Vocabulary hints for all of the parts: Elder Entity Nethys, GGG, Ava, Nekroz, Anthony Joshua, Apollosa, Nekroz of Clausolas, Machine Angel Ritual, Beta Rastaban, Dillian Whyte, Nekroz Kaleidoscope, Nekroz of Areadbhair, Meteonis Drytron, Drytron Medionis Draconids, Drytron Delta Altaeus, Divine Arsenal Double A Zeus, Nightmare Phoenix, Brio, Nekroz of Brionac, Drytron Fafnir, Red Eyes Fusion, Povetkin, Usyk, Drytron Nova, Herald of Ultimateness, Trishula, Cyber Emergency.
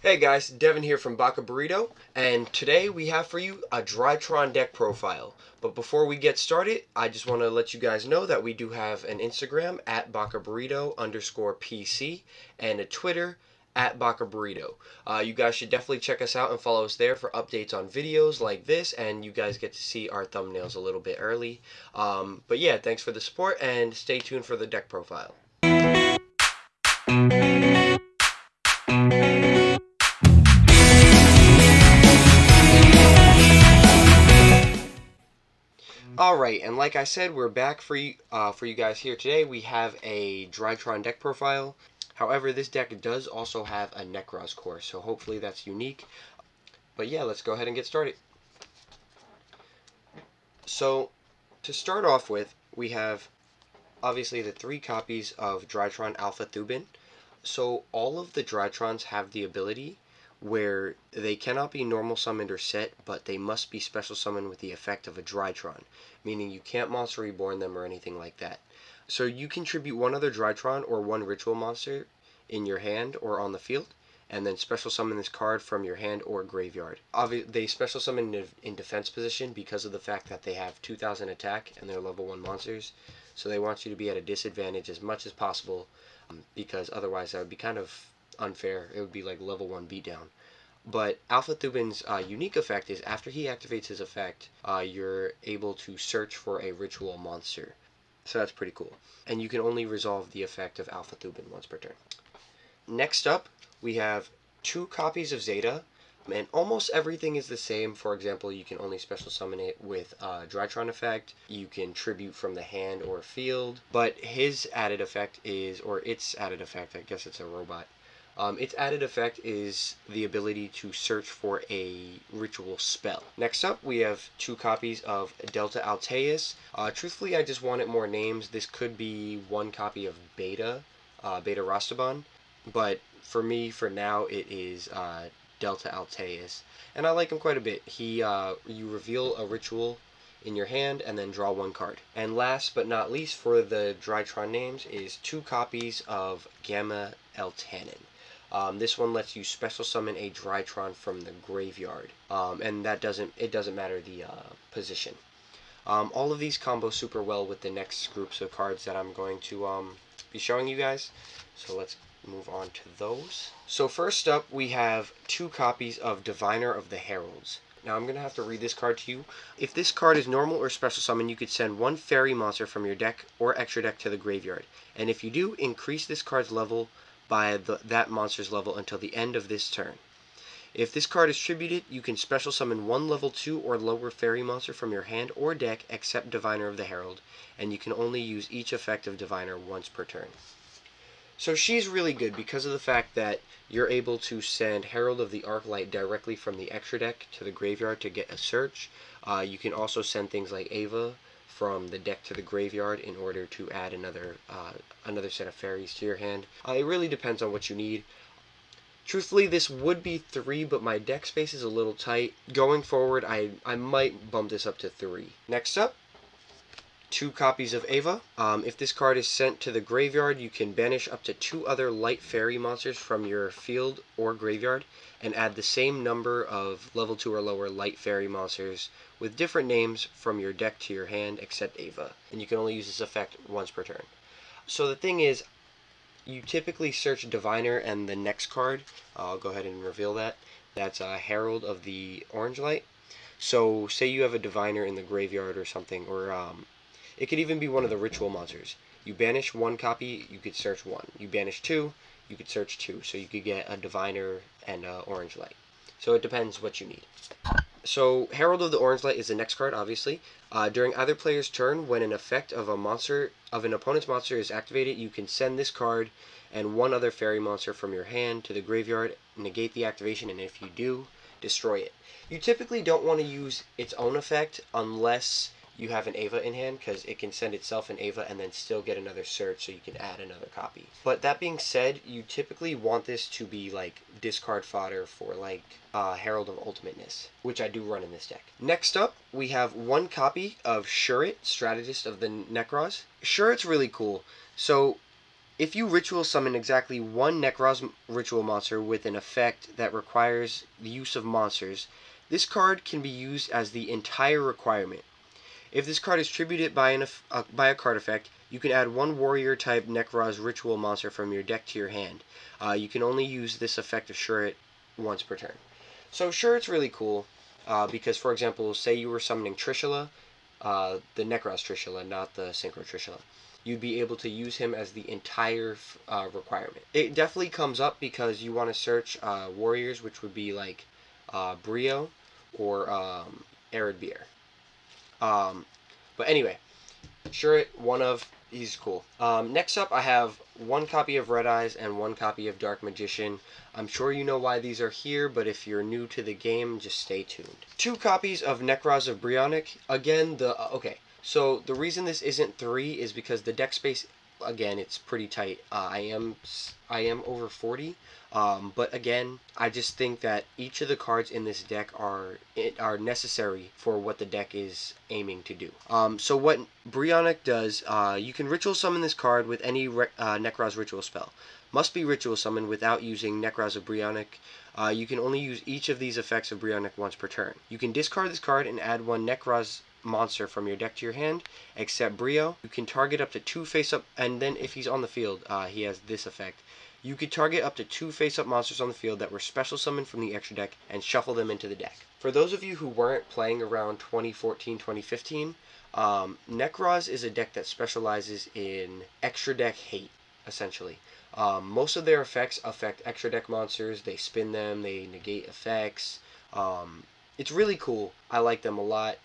Hey guys, Devin here from Baka Burrito, and today we have for you a Drytron deck profile. But before we get started, I just want to let you guys know that we do have an Instagram at bakaburrito_pc and a Twitter at Baka Burrito. You guys should definitely check us out and follow us there for updates on videos like this, and you guys get to see our thumbnails a little bit early. But yeah, thanks for the support and stay tuned for the deck profile. Alright, and like I said, we're back for you guys here today. We have a Drytron deck profile. However, this deck does also have a Nekroz core, so hopefully that's unique. But yeah, let's go ahead and get started. So, to start off with, we have obviously the three copies of Drytron Alpha Thuban. So, all of the Drytrons have the ability where they cannot be normal summoned or set, but they must be special summoned with the effect of a Drytron, meaning you can't monster reborn them or anything like that. So you can tribute one other Drytron or one ritual monster in your hand or on the field, and then special summon this card from your hand or graveyard. Obviously, they special summon in defense position because of the fact that they have 2,000 attack and they're level 1 monsters, so they want you to be at a disadvantage as much as possible, because otherwise that would be kind of unfair. It would be like level 1 beatdown. But Alpha Thuban's unique effect is after he activates his effect, you're able to search for a ritual monster. So that's pretty cool. And you can only resolve the effect of Alpha Thuban once per turn. Next up, we have two copies of Zeta, and almost everything is the same. For example, you can only special summon it with a Drytron effect. You can tribute from the hand or field, but his added effect is, or its added effect, I guess it's a robot. Its added effect is the ability to search for a ritual spell. Next up, we have two copies of Delta Altaeus. Truthfully, I just wanted more names. This could be one copy of Beta Rastaban, but for me, for now, it is Delta Altaeus. And I like him quite a bit. He, you reveal a ritual in your hand and then draw one card. And last but not least for the Drytron names is two copies of Gamma Eltanen. This one lets you special summon a Drytron from the graveyard, and it doesn't matter the position. All of these combo super well with the next groups of cards that I'm going to be showing you guys. So let's move on to those. So first up, we have two copies of Diviner of the Heralds. Now I'm going to have to read this card to you. If this card is normal or special summon, you could send one fairy monster from your deck or extra deck to the graveyard. And if you do, increase this card's level by that monster's level until the end of this turn. If this card is tributed, you can special summon one level 2 or lower fairy monster from your hand or deck except Diviner of the Herald, and you can only use each effect of Diviner once per turn. So she's really good because of the fact that you're able to send Herald of the Arc Light directly from the extra deck to the graveyard to get a search. You can also send things like Ava from the deck to the graveyard in order to add another set of fairies to your hand. It really depends on what you need. Truthfully, this would be 3, but my deck space is a little tight. Going forward, I might bump this up to 3. Next up, two copies of Ava. If this card is sent to the graveyard, you can banish up to 2 other light fairy monsters from your field or graveyard and add the same number of level 2 or lower light fairy monsters with different names from your deck to your hand except Ava. And you can only use this effect once per turn. So the thing is, you typically search Diviner and the next card. I'll go ahead and reveal that. That's Herald of the Orange Light. So say you have a Diviner in the graveyard or something, or it could even be one of the ritual monsters. You banish one copy, you could search one. You banish 2, you could search 2. So you could get a Diviner and an Orange Light. So it depends what you need. So Herald of the Orange Light is the next card, obviously. During either player's turn, when an effect of an opponent's monster is activated, you can send this card and one other fairy monster from your hand to the graveyard, negate the activation, and if you do, destroy it. You typically don't want to use its own effect unless you have an Ava in hand, because it can send itself an Ava and then still get another search, so you can add another copy. But that being said, you typically want this to be like discard fodder for like Herald of Ultimateness, which I do run in this deck. Next up, we have one copy of Shurit, Strategist of the Nekroz. Shurit's really cool. So If you ritual summon exactly one Nekroz ritual monster with an effect that requires the use of monsters, this card can be used as the entire requirement. If this card is tributed by a card effect, you can add one warrior type Nekroz ritual monster from your deck to your hand. You can only use this effect of Shurit once per turn. So Shurit's really cool because, for example, say you were summoning Trishula, the Nekroz Trishula, not the Synchro Trishula. You'd be able to use him as the entire requirement. It definitely comes up because you want to search warriors, which would be like Brio or Areadbhair. But anyway, Shurit, he's cool. Next up, I have one copy of Red Eyes and one copy of Dark Magician. I'm sure you know why these are here, but if you're new to the game, just stay tuned. Two copies of Nekroz of Brionac. Again, so the reason this isn't three is because the deck space, again, it's pretty tight. I am over 40, but again, I just think that each of the cards in this deck are necessary for what the deck is aiming to do. So what Brionac does, you can ritual summon this card with any Nekroz ritual spell. Must be ritual summoned without using Nekroz of Brionac. You can only use each of these effects of Brionac once per turn. You can discard this card and add one Nekroz monster from your deck to your hand, except Brio. You can target up to two face-up, and then if he's on the field, he has this effect. You could target up to two face-up monsters on the field that were special summoned from the extra deck and shuffle them into the deck. For those of you who weren't playing around 2014-2015, Nekroz is a deck that specializes in extra deck hate, essentially. Most of their effects affect extra deck monsters. They spin them, they negate effects. It's really cool. I like them a lot.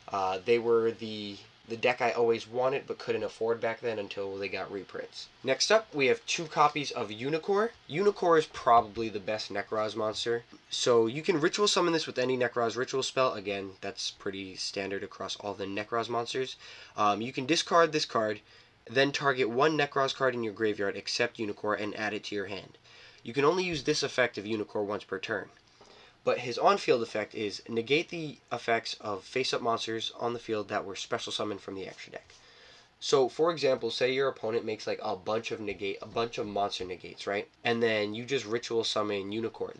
They were the deck I always wanted but couldn't afford back then until they got reprints. Next up, we have two copies of Unicorn. Unicorn is probably the best Nekroz monster. So you can ritual summon this with any Nekroz ritual spell. Again, that's pretty standard across all the Nekroz monsters. You can discard this card, then target one Nekroz card in your graveyard except Unicorn and add it to your hand. You can only use this effect of Unicorn once per turn. But his on-field effect is negate the effects of face-up monsters on the field that were special summoned from the extra deck. So, for example, say your opponent makes like a bunch of monster negates, right? And then you just ritual summon Unicorn.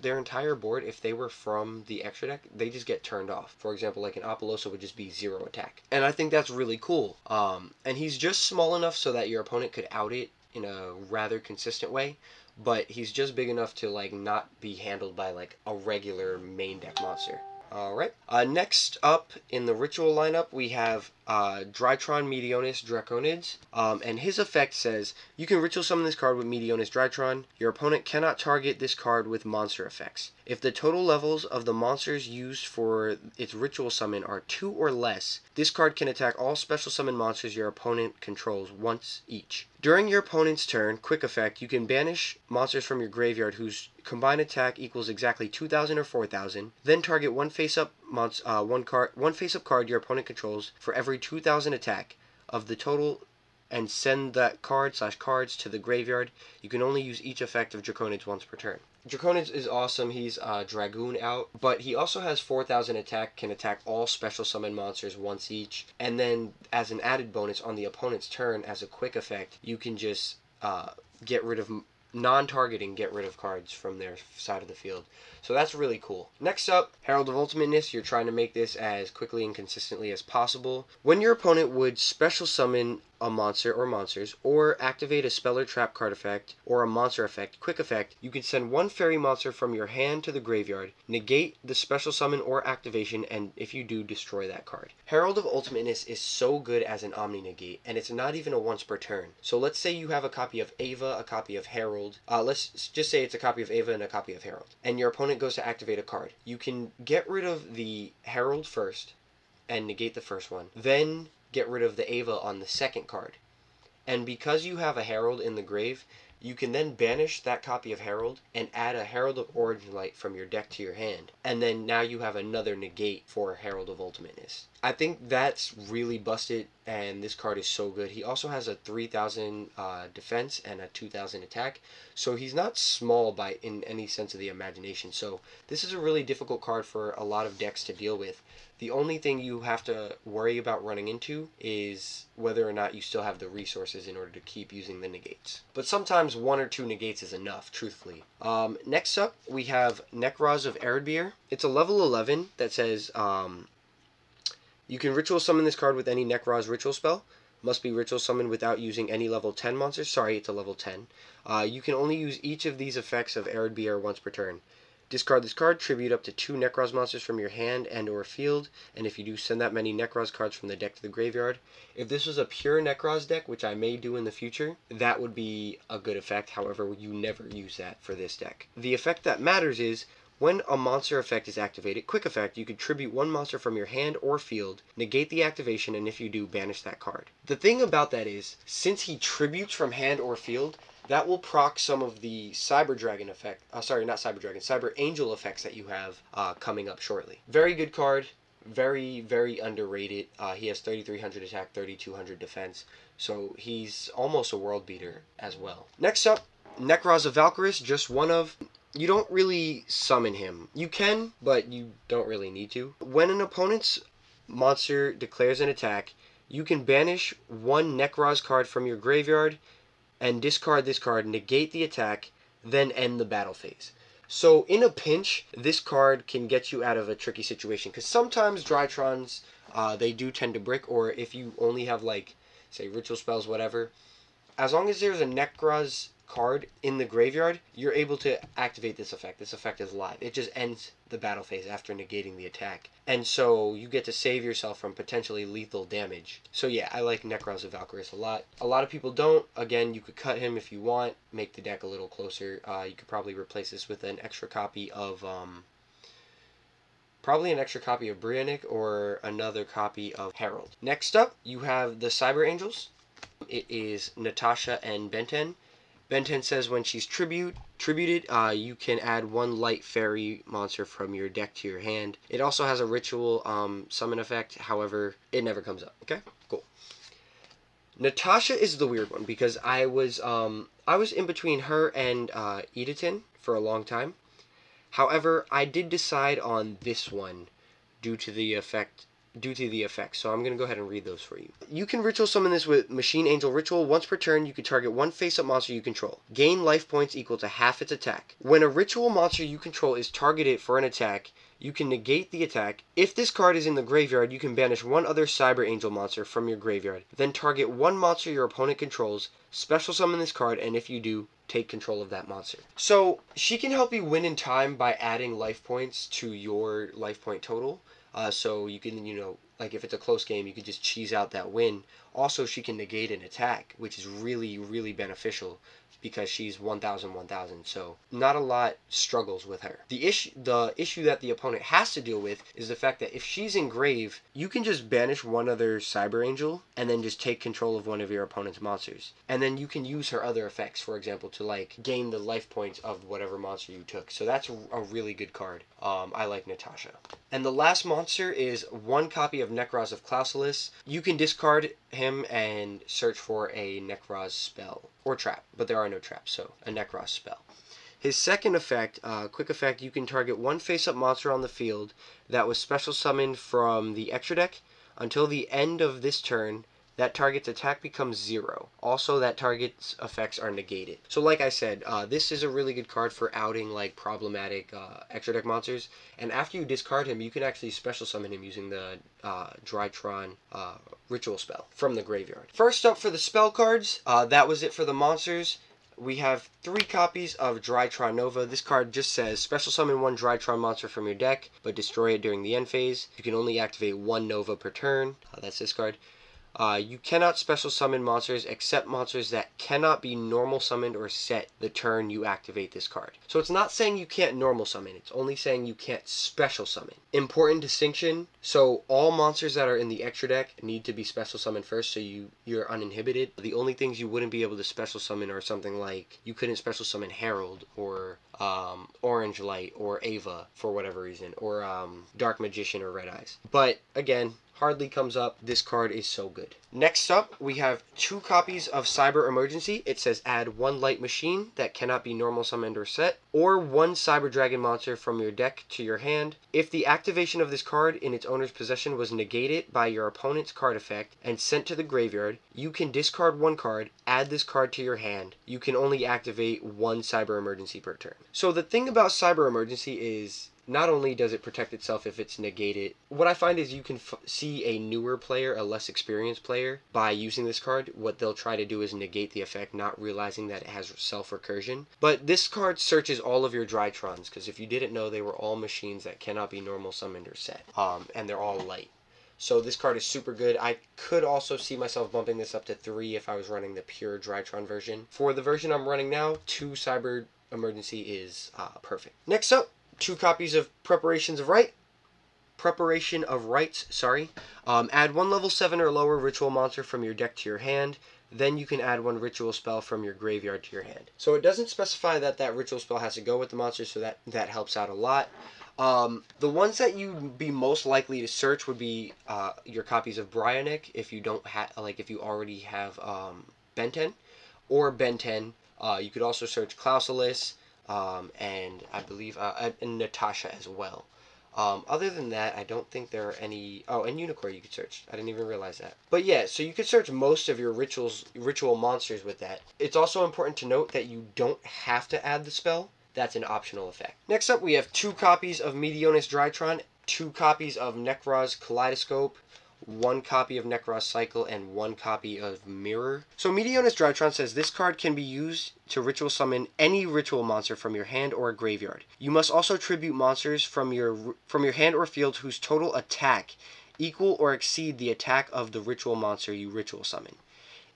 Their entire board, if they were from the extra deck, they just get turned off. For example, like an Apollosa would just be 0 attack. And I think that's really cool. And he's just small enough so that your opponent could out it in a rather consistent way. But he's just big enough to like not be handled by like a regular main deck monster. Alright. Next up in the ritual lineup we have Drytron Medionis Draconids. And his effect says you can ritual summon this card with Medionis Drytron. Your opponent cannot target this card with monster effects. If the total levels of the monsters used for its ritual summon are 2 or less, this card can attack all special summon monsters your opponent controls once each. During your opponent's turn, quick effect, you can banish monsters from your graveyard whose combined attack equals exactly 2,000 or 4,000. Then target one face-up card your opponent controls for every 2,000 attack of the total, and send that card/cards to the graveyard. You can only use each effect of Draconids once per turn. Draconids is awesome. He's Dragoon out, but he also has 4,000 attack, can attack all special summon monsters once each, and then as an added bonus on the opponent's turn as a quick effect, you can just get rid of non-targeting, get rid of cards from their side of the field. So that's really cool. Next up, Herald of Ultimateness. You're trying to make this as quickly and consistently as possible. When your opponent would special summon a monster or monsters, or activate a spell or trap card effect, or a monster effect, quick effect, you can send one fairy monster from your hand to the graveyard, negate the special summon or activation, and if you do, destroy that card. Herald of Ultimateness is so good as an omni-negate, and it's not even a once per turn. So let's say you have a copy of Ava, a copy of Herald, let's just say it's a copy of Ava and a copy of Herald, and your opponent goes to activate a card. You can get rid of the Herald first, and negate the first one, then get rid of the Ava on the second card. And because you have a Herald in the grave, You can then banish that copy of Herald and add a Herald of Orange Light from your deck to your hand. And then now you have another negate for Herald of Ultimateness. I think that's really busted, and this card is so good. He also has a 3,000 defense and a 2,000 attack, so he's not small by in any sense of the imagination. So this is a really difficult card for a lot of decks to deal with. The only thing you have to worry about running into is whether or not you still have the resources in order to keep using the negates. But sometimes one or two negates is enough, truthfully. Next up, we have Nekroz of Areadbhair. It's a level 11 that says... you can ritual summon this card with any Nekroz ritual spell. Must be ritual summoned without using any level 10 monsters. Sorry, it's a level 10. You can only use each of these effects of Areadbhair once per turn. Discard this card, tribute up to 2 Nekroz monsters from your hand and or field, and if you do, send that many Nekroz cards from the deck to the graveyard. If this was a pure Nekroz deck, which I may do in the future, that would be a good effect. However, you never use that for this deck. The effect that matters is, when a monster effect is activated, quick effect, you can tribute one monster from your hand or field, negate the activation, and if you do, banish that card. The thing about that is, since he tributes from hand or field, that will proc some of the Cyber Dragon effect, Cyber Angel effects that you have coming up shortly. Very good card, very, very underrated. He has 3,300 attack, 3,200 defense, so he's almost a world beater as well. Next up, Nekroz of Valkyrus, just one of... You don't really summon him. You can, but you don't really need to. When an opponent's monster declares an attack, you can banish one Nekroz card from your graveyard and discard this card, negate the attack, then end the battle phase. So in a pinch, this card can get you out of a tricky situation, because sometimes Drytrons, they do tend to brick, or if you only have, like, say, ritual spells, whatever, as long as there's a Nekroz card in the graveyard, you're able to activate this effect. This effect is live. It just ends the battle phase after negating the attack. And so you get to save yourself from potentially lethal damage. So yeah, I like Nekroz of Valkyrus a lot. A lot of people don't. Again, you could cut him if you want, make the deck a little closer. You could probably replace this with an extra copy of Brionac or another copy of Herald. Next up, you have the Cyber Angels. It is Natasha and Benten. Benten says when she's tributed, you can add one light fairy monster from your deck to your hand. It also has a ritual summon effect, however, it never comes up. Okay, cool. Natasha is the weird one because I was in between her and Edatin for a long time. However, I did decide on this one due to the effect. So I'm going to go ahead and read those for you. You can ritual summon this with Machine Angel Ritual. Once per turn, you can target one face-up monster you control. Gain life points equal to half its attack. When a ritual monster you control is targeted for an attack, you can negate the attack. If this card is in the graveyard, you can banish one other Cyber Angel monster from your graveyard. Then target one monster your opponent controls, special summon this card, and if you do, take control of that monster. So she can help you win in time by adding life points to your life point total. So you can, you know, like if it's a close game, you can just cheese out that win. Also, she can negate an attack, which is really, really beneficial because she's 1,000, 1,000. So not a lot struggles with her. The issue that the opponent has to deal with is the fact that if she's in grave, you can just banish one other Cyber Angel and then just take control of one of your opponent's monsters. And then you can use her other effects, for example, to like gain the life points of whatever monster you took. So that's a really good card. I like Natasha. And the last monster is one copy of Nekroz of Clausolas. You can discard him and search for a Nekroz spell or trap, but there are no traps, so a Nekroz spell. His second effect, quick effect, you can target one face-up monster on the field that was special summoned from the extra deck until the end of this turn. That target's attack becomes 0. Also, that target's effects are negated. So like I said, this is a really good card for outing like problematic extra deck monsters. And after you discard him, you can actually special summon him using the Drytron ritual spell from the graveyard. First up for the spell cards, that was it for the monsters. We have 3 copies of Drytron Nova. This card just says, special summon one Drytron monster from your deck, but destroy it during the end phase. You can only activate one Nova per turn. That's this card. You cannot special summon monsters except monsters that cannot be normal summoned or set the turn you activate this card. So it's not saying you can't normal summon, it's only saying you can't special summon. Important distinction, so all monsters that are in the extra deck need to be special summoned first, so you're uninhibited. The only things you wouldn't be able to special summon are something like, you couldn't special summon Herald or Orange Light or Ava for whatever reason, or Dark Magician or Red Eyes. But again, hardly comes up. This card is so good. Next up, we have 2 copies of Cyber Emergency. It says add 1 light machine that cannot be normal summoned or set, or 1 Cyber Dragon monster from your deck to your hand. If the activation of this card in its owner's possession was negated by your opponent's card effect and sent to the graveyard, you can discard 1 card, add this card to your hand. You can only activate 1 Cyber Emergency per turn. So the thing about Cyber Emergency is, not only does it protect itself if it's negated, what I find is you can see a newer player, a less experienced player, by using this card, what they'll try to do is negate the effect, not realizing that it has self-recursion. But this card searches all of your Drytrons, because if you didn't know, they were all machines that cannot be normal summoned or set, and they're all light. So this card is super good. I could also see myself bumping this up to 3 if I was running the pure Drytron version. For the version I'm running now, 2 Cyber Emergency is perfect. Next up, 2 copies of Preparation of Rites. Add 1 level 7 or lower ritual monster from your deck to your hand. Then you can add 1 ritual spell from your graveyard to your hand. So it doesn't specify that that ritual spell has to go with the monster, so that helps out a lot. The ones that you'd be most likely to search would be your copies of Brionac, if you don't have, like, if you already have Benten or Benten. You could also search Clausolas, and I believe and Natasha as well. Other than that, I don't think there are any. Oh, and Unicorn you could search. I didn't even realize that. But yeah, so you could search most of your ritual monsters with that. It's also important to note that you don't have to add the spell. That's an optional effect. Next up, we have 2 copies of Meteonis Drytron, 2 copies of Nekroz Kaleidoscope, 1 copy of Necros Cycle, and 1 copy of Mirror. So Meteonis Drytron says this card can be used to ritual summon any ritual monster from your hand or graveyard. You must also tribute monsters from your hand or field whose total attack equal or exceed the attack of the ritual monster you ritual summon.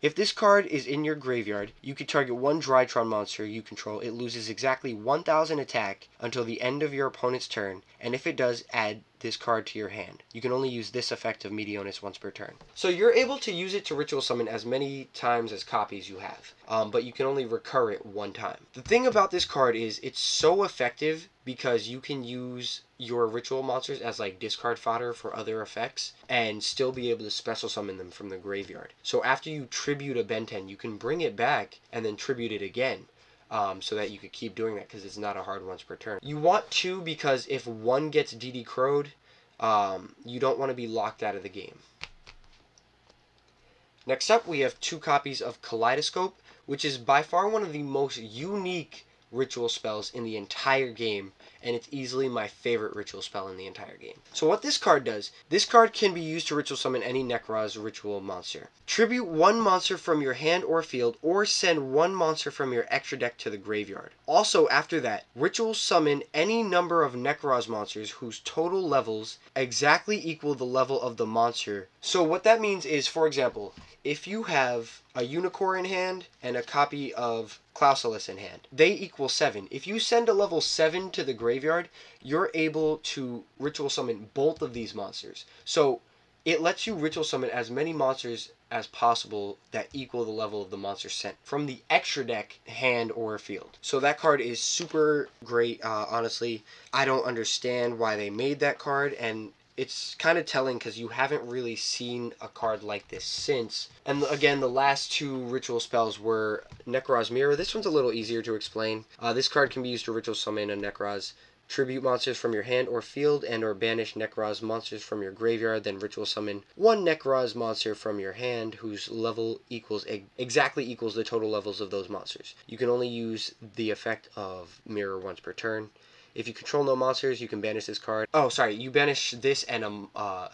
If this card is in your graveyard, you can target 1 Drytron monster you control. It loses exactly 1,000 attack until the end of your opponent's turn, and if it does, add this card to your hand. You can only use this effect of Meteonis once per turn. So you're able to use it to ritual summon as many times as copies you have, but you can only recur it 1 time. The thing about this card is it's so effective because you can use your ritual monsters as like discard fodder for other effects and still be able to special summon them from the graveyard. So after you tribute a Benten, you can bring it back and then tribute it again, so that you could keep doing that because it's not a hard once per turn. You want 2 because if 1 gets DD Crowed, you don't want to be locked out of the game. Next up, we have 2 copies of Kaleidoscope, which is by far one of the most unique ritual spells in the entire game, and it's easily my favorite ritual spell in the entire game. So what this card does, this card can be used to ritual summon any Necroz ritual monster. Tribute 1 monster from your hand or field, or send 1 monster from your extra deck to the graveyard. Also after that, ritual summon any number of Necroz monsters whose total levels exactly equal the level of the monster. So what that means is, for example, if you have a Unicorn in hand and a copy of Clausolas in hand, they equal 7. If you send a level 7 to the graveyard, you're able to ritual summon both of these monsters. So it lets you ritual summon as many monsters as possible that equal the level of the monster sent from the extra deck, hand, or field. So that card is super great. Honestly, I don't understand why they made that card, and it's kind of telling because you haven't really seen a card like this since. And again, the last 2 ritual spells were Necroz Mirror. This one's a little easier to explain. This card can be used to ritual summon a Necroz. Tribute monsters from your hand or field and or banish Necroz monsters from your graveyard, then ritual summon 1 Necroz monster from your hand whose level exactly equals the total levels of those monsters. You can only use the effect of Mirror once per turn. If you control no monsters, you can banish this card. Oh, sorry, you banish this and a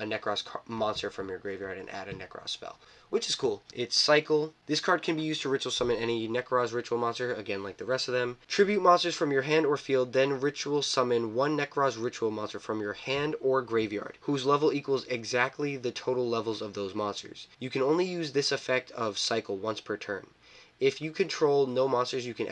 Nekroz monster from your graveyard and add a Nekroz spell, which is cool. It's Cycle. This card can be used to ritual summon any Nekroz ritual monster, again like the rest of them. Tribute monsters from your hand or field, then ritual summon one Nekroz ritual monster from your hand or graveyard, whose level equals exactly the total levels of those monsters. You can only use this effect of Cycle once per turn. If you control no monsters, you can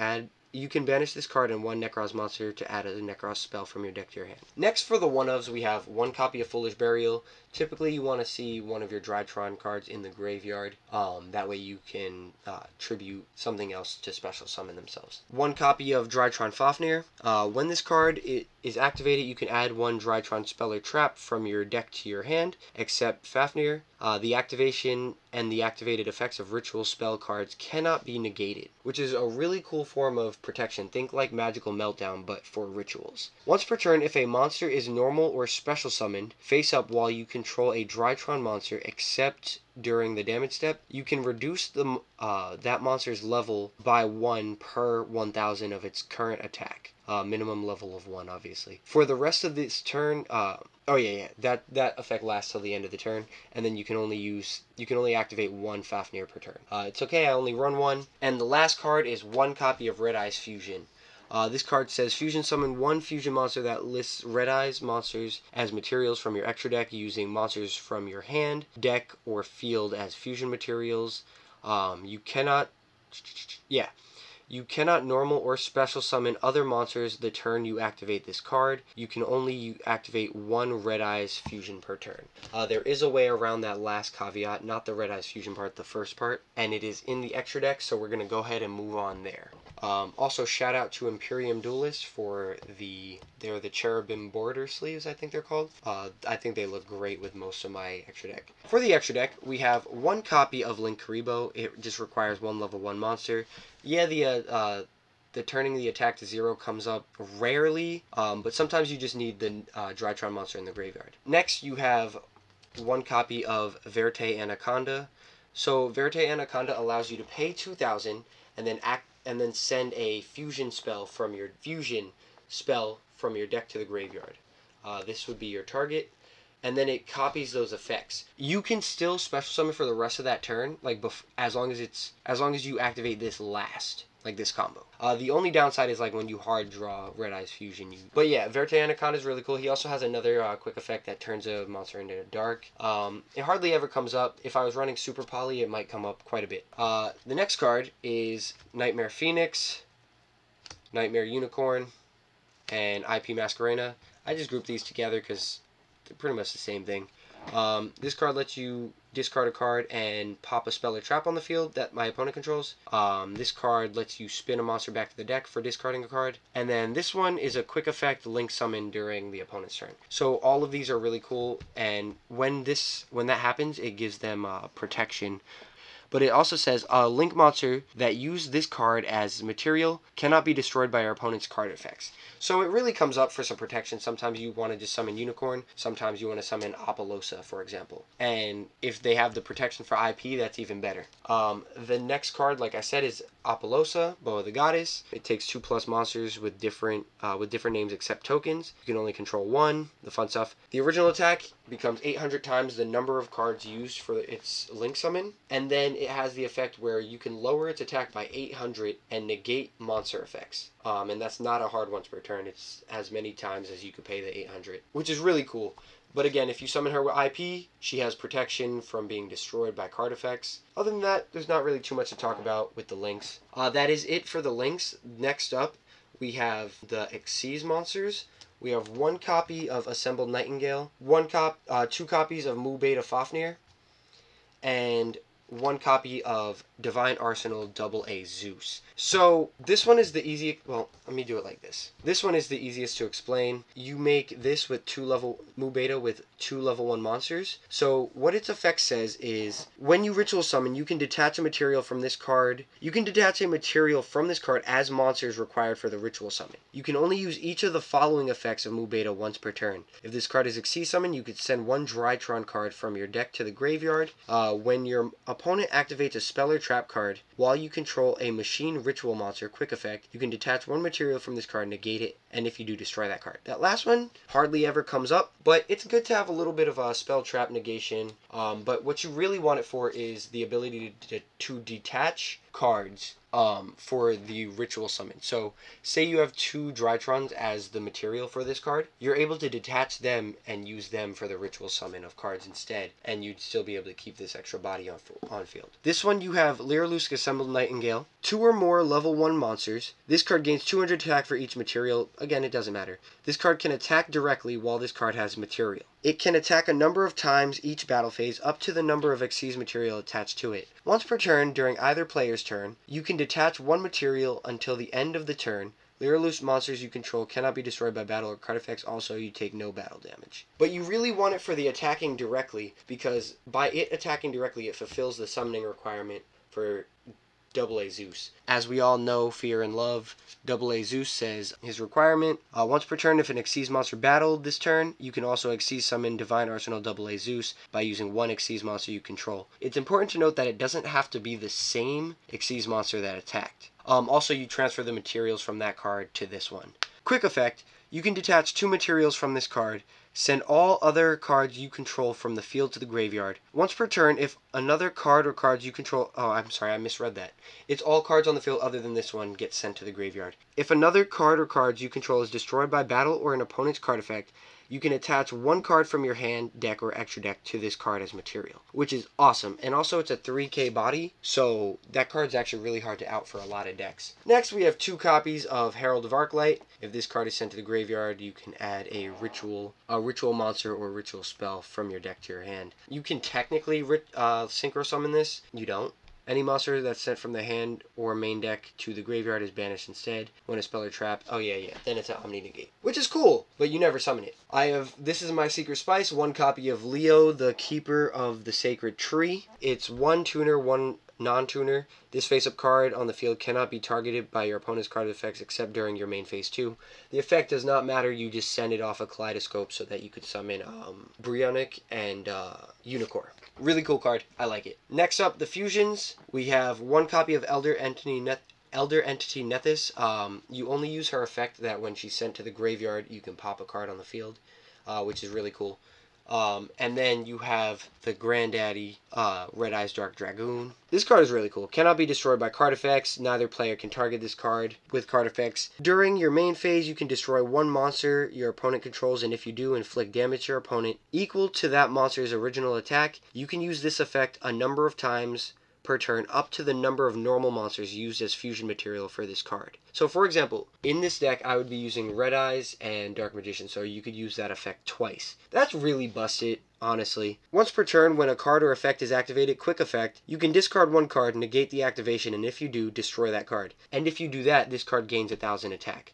banish this card and one Nekroz monster to add a Nekroz spell from your deck to your hand. Next, for the 1-ofs, we have one copy of Foolish Burial. Typically, you want to see one of your Drytron cards in the graveyard. That way you can tribute something else to special summon themselves. One copy of Drytron Fafnir. When this card is activated, you can add one Drytron Spell or Trap from your deck to your hand, except Fafnir. The activation and the activated effects of ritual spell cards cannot be negated, which is a really cool form of protection. Think like Magical Meltdown, but for rituals. Once per turn, if a monster is normal or special summoned, face up while you control a Drytron monster, except during the damage step, you can reduce the that monster's level by 1 per 1,000 of its current attack. Minimum level of 1, obviously. For the rest of this turn, that effect lasts till the end of the turn, and then you can only activate one Fafnir per turn. It's okay, I only run one. And the last card is one copy of Red Eyes Fusion. This card says, Fusion summon one Fusion monster that lists Red Eyes monsters as materials from your extra deck, using monsters from your hand, deck, or field as Fusion materials. You cannot normal or special summon other monsters the turn you activate this card. You can only activate one Red Eyes Fusion per turn. There is a way around that last caveat, not the Red Eyes Fusion part, the first part, and it is in the extra deck, so we're going to go ahead and move on there. Also, shout out to Imperium Duelists for they're the Cherubim border sleeves, I think they're called. I think they look great with most of my extra deck. For the extra deck, we have one copy of Link Karibo. It just requires one level 1 monster. Yeah, the turning the attack to 0 comes up rarely, but sometimes you just need the Drytron monster in the graveyard. Next, you have one copy of Verte Anaconda. So Verte Anaconda allows you to pay 2,000 and then send a Fusion spell from your deck to the graveyard. This would be your target, and then it copies those effects. You can still special summon for the rest of that turn, like as long as you activate this last, like this combo. The only downside is like when you hard draw Red Eyes Fusion. But yeah, Verte Anaconda is really cool. He also has another quick effect that turns a monster into dark. It hardly ever comes up. If I was running Super Poly, it might come up quite a bit. The next card is Nightmare Phoenix, Nightmare Unicorn, and IP Masquerena. I just grouped these together because pretty much the same thing. This card lets you discard a card and pop a spell or trap on the field that my opponent controls. This card lets you spin a monster back to the deck for discarding a card. And then this one is a quick effect Link Summon during the opponent's turn. So all of these are really cool, and when that happens, it gives them protection. But it also says, a Link monster that used this card as material cannot be destroyed by your opponent's card effects. So it really comes up for some protection. Sometimes you want to just summon Unicorn. Sometimes you want to summon Apollosa, for example. And if they have the protection for IP, that's even better. The next card, like I said, is Apollosa, Bow of the Goddess. It takes 2+ monsters with different names except tokens. You can only control 1, the fun stuff. The original attack becomes 800 times the number of cards used for its Link Summon. And then it has the effect where you can lower its attack by 800 and negate monster effects. And that's not a hard once per turn. It's as many times as you could pay the 800, which is really cool. But again, if you summon her with IP, she has protection from being destroyed by card effects. Other than that, there's not really too much to talk about with the Links. That is it for the Links. Next up, we have the Xyz monsters. We have one copy of Assembled Nightingale, two copies of Mu Beta Fafnir, and one copy of Divine Arsenal Double A Zeus. So this one is the easiest. Well, let me do it like this. This one is the easiest to explain. You make this with 2-level Mu Beta with 2 level 1 monsters. So what its effect says is, when you ritual summon, you can detach a material from this card. You can detach a material from this card as monsters required for the ritual summon. You can only use each of the following effects of Mu Beta once per turn. If this card is Xyz summoned, you could send one Drytron card from your deck to the graveyard. When your opponent activates a spell or trap card while you control a machine ritual monster quick effect, you can detach one material from this card, negate it, and if you do, destroy that card. That last one hardly ever comes up, but it's good to have a little bit of a spell trap negation, but what you really want it for is the ability to detach cards for the ritual summon. So say you have two Drytrons as the material for this card, you're able to detach them and use them for the ritual summon of cards instead, and you'd still be able to keep this extra body on field. This one you have Lyrilisk Assembled Nightingale. Two or more level 1 monsters. This card gains 200 attack for each material. Again, it doesn't matter. This card can attack directly while this card has material. It can attack a number of times each battle phase up to the number of Xyz material attached to it. Once per turn during either player's turn, you can detach one material until the end of the turn. Lyrilisk monsters you control cannot be destroyed by battle or card effects. Also, you take no battle damage. But you really want it for the attacking directly, because by it attacking directly, it fulfills the summoning requirement for Double A Zeus. As we all know, Fear and Love, Double A Zeus says his requirement, once per turn if an Xyz monster battled this turn, you can also Xyz summon Divine Arsenal Double A Zeus by using one Xyz monster you control. It's important to note that it doesn't have to be the same Xyz monster that attacked. Also, you transfer the materials from that card to this one. Quick effect, you can detach two materials from this card. Send all other cards you control from the field to the graveyard. Once per turn, if another card or cards you control... Oh, I'm sorry, I misread that. It's all cards on the field other than this one get sent to the graveyard. If another card or cards you control is destroyed by battle or an opponent's card effect, you can attach one card from your hand, deck, or extra deck to this card as material, which is awesome. And also, it's a 3K body, so that card's actually really hard to out for a lot of decks. Next, we have two copies of Herald of Arc Light. If this card is sent to the graveyard, you can add a ritual monster or ritual spell from your deck to your hand. You can technically synchro summon this. You don't. Any monster that's sent from the hand or main deck to the graveyard is banished instead. When a spell or trap, then it's an Omni Negate, which is cool, but you never summon it. This is my secret spice, one copy of Leo, the Keeper of the Sacred Tree. It's one tuner, one non-tuner. This face-up card on the field cannot be targeted by your opponent's card effects except during your main phase 2. The effect does not matter, you just send it off a Kaleidoscope so that you could summon Brionac and Unicorn. Really cool card. I like it. Next up, the fusions. We have one copy of Elder Entity Nethys. You only use her effect that when she's sent to the graveyard, you can pop a card on the field, which is really cool. And then you have the Granddaddy, Red-Eyes Dark Dragoon. This card is really cool. Cannot be destroyed by card effects. Neither player can target this card with card effects. During your main phase, you can destroy one monster your opponent controls, and if you do, inflict damage to your opponent equal to that monster's original attack. You can use this effect a number of times per turn up to the number of normal monsters used as fusion material for this card. So for example, in this deck I would be using Red Eyes and Dark Magician, so you could use that effect twice. That's really busted, honestly. Once per turn, when a card or effect is activated, quick effect, you can discard one card, negate the activation, and if you do, destroy that card. And if you do that, this card gains 1000 attack.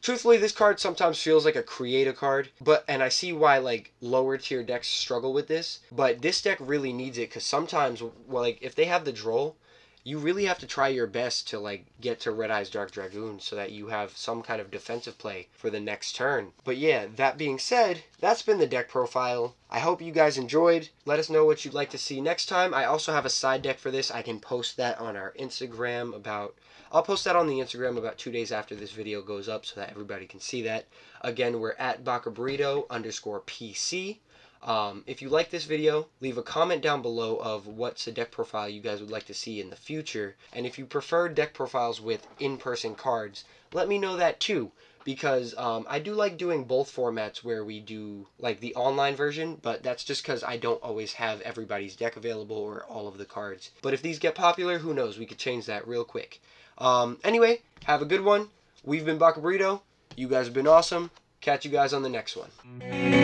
Truthfully, this card sometimes feels like a creator card, and I see why lower tier decks struggle with this, but this deck really needs it, because sometimes if they have the droll, you really have to try your best to get to Red Eyes Dark Dragoon so that you have some kind of defensive play for the next turn. But yeah, that being said, that's been the deck profile. I hope you guys enjoyed. Let us know what you'd like to see next time. I also have a side deck for this. I can post that on our Instagram I'll post that on the Instagram about 2 days after this video goes up so that everybody can see that. Again, we're at bakaburrito_PC. If you like this video, leave a comment down below of what's a deck profile you guys would like to see in the future. And if you prefer deck profiles with in-person cards, let me know that too. Because I do like doing both formats where we do the online version, but that's just because I don't always have everybody's deck available or all of the cards. But if these get popular, who knows, we could change that real quick. Anyway, have a good one. We've been Baka Burrito. You guys have been awesome. Catch you guys on the next one.